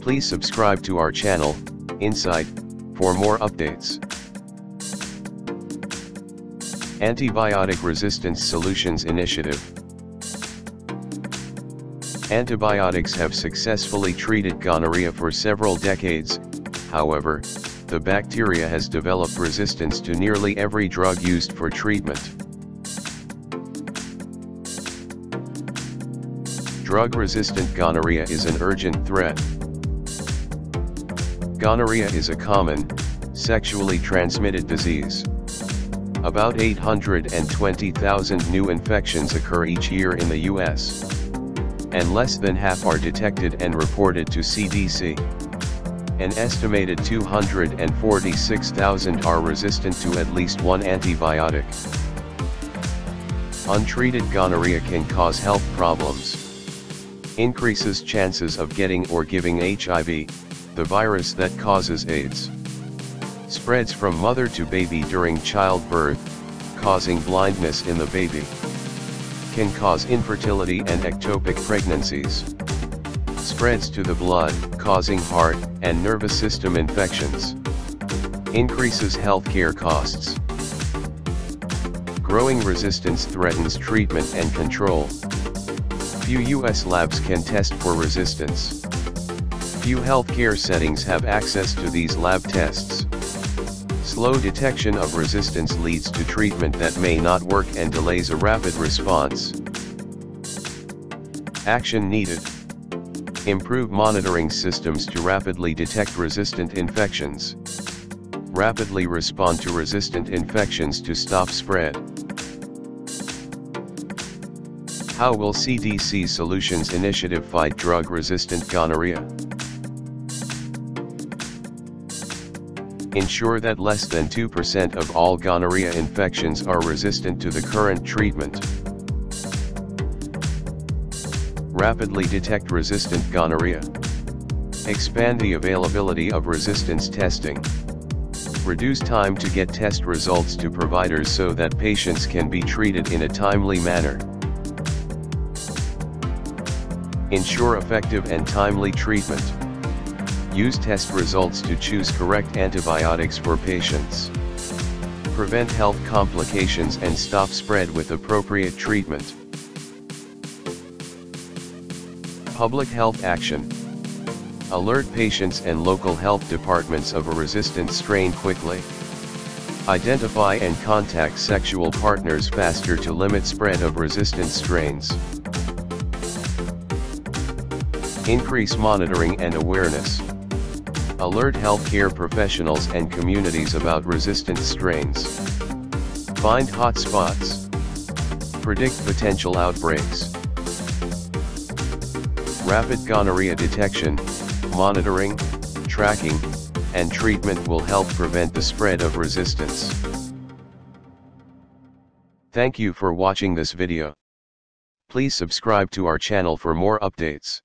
Please subscribe to our channel, Insight, for more updates. Antibiotic Resistance Solutions Initiative. Antibiotics have successfully treated gonorrhea for several decades. However, the bacteria has developed resistance to nearly every drug used for treatment. Drug-resistant gonorrhea is an urgent threat. Gonorrhea is a common, sexually transmitted disease. About 820,000 new infections occur each year in the U.S., and less than half are detected and reported to CDC. An estimated 246,000 are resistant to at least one antibiotic. Untreated gonorrhea can cause health problems. Increases chances of getting or giving HIV, the virus that causes AIDS. Spreads from mother to baby during childbirth, causing blindness in the baby. Can cause infertility and ectopic pregnancies. Spreads to the blood, causing heart and nervous system infections. Increases healthcare costs. Growing resistance threatens treatment and control. Few U.S. labs can test for resistance. Few healthcare settings have access to these lab tests. Slow detection of resistance leads to treatment that may not work and delays a rapid response. Action needed. Improve monitoring systems to rapidly detect resistant infections. Rapidly respond to resistant infections to stop spread. How will CDC Solutions Initiative fight drug-resistant gonorrhea? Ensure that less than 2% of all gonorrhea infections are resistant to the current treatment. Rapidly detect resistant gonorrhea. Expand the availability of resistance testing. Reduce time to get test results to providers so that patients can be treated in a timely manner. Ensure effective and timely treatment. Use test results to choose correct antibiotics for patients. Prevent health complications and stop spread with appropriate treatment. Public health action. Alert patients and local health departments of a resistant strain quickly. Identify and contact sexual partners faster to limit spread of resistant strains. Increase monitoring and awareness. Alert healthcare professionals and communities about resistant strains. Find hotspots. Predict potential outbreaks. Rapid gonorrhea detection, monitoring, tracking, and treatment will help prevent the spread of resistance. Thank you for watching this video. Please subscribe to our channel for more updates.